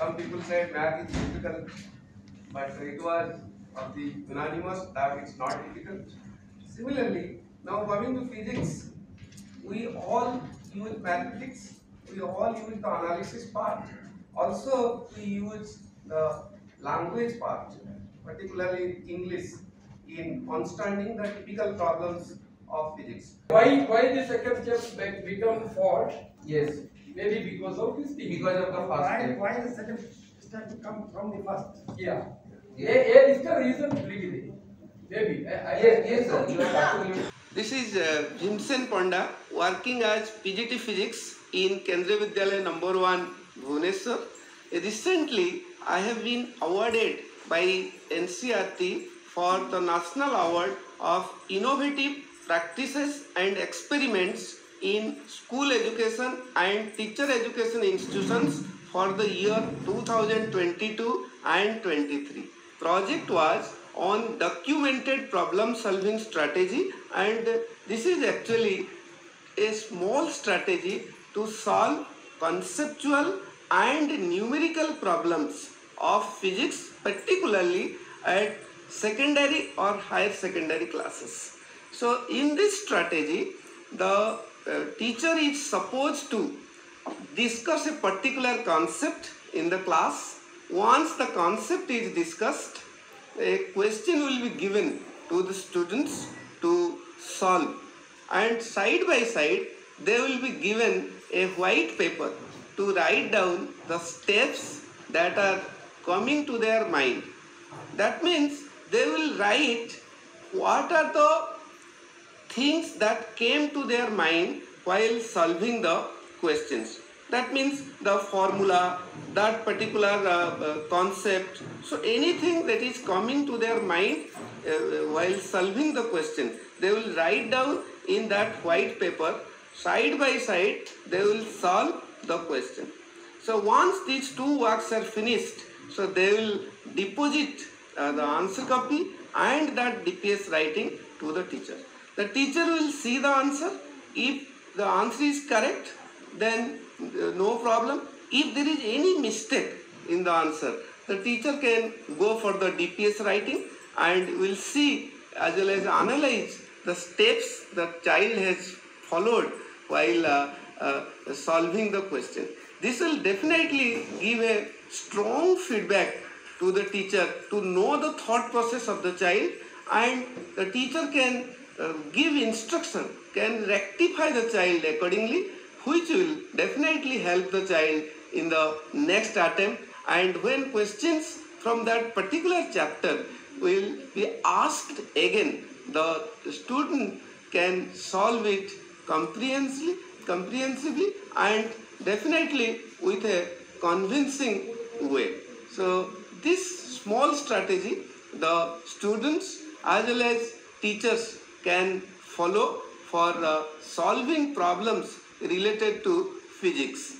Some people said math is difficult, but it was of the unanimous that it's not difficult. Similarly, now coming to physics, we all use mathematics, we all use the analysis part. Also, we use the language part, particularly English, in understanding the typical problems of physics. Why the second step become fault? Yes. Maybe because of this thing. Because of the first step. Why the second step come from the first? Yeah. Yes. Yeah, it's the reason, really. Maybe. Yes, sir. You are absolutely. This is Bhimsen Panda working as PGT Physics in Kendra Vidyalaya Number One, Bhubaneswar. Recently, I have been awarded by NCERT for the National Award of Innovative Practices and Experiments in School Education and Teacher Education Institutions for the year 2022 and 23. Project was on documented problem solving strategy, and this is actually a small strategy to solve conceptual and numerical problems of physics, particularly at secondary or higher secondary classes. So in this strategy, the teacher is supposed to discuss a particular concept in the class. Once the concept is discussed, a question will be given to the students to solve, and side by side they will be given a white paper to write down the steps that are coming to their mind. That means they will write what are the things that came to their mind while solving the questions. That means the formula, that particular concept, so anything that is coming to their mind while solving the question, they will write down in that white paper. Side by side, they will solve the question. So once these two works are finished, so they will deposit the answer copy and that DPS writing to the teacher. The teacher will see the answer. If the answer is correct, then no problem. If there is any mistake in the answer, the teacher can go for the DPS writing and will see as well as analyze the steps the child has followed while solving the question. This will definitely give a strong feedback to the teacher to know the thought process of the child, and the teacher can give instruction, can rectify the child accordingly, which will definitely help the child in the next attempt. And when questions from that particular chapter will be asked again, the student can solve it comprehensively and definitely with a convincing way. So this small strategy the students as well as teachers can follow for solving problems related to physics.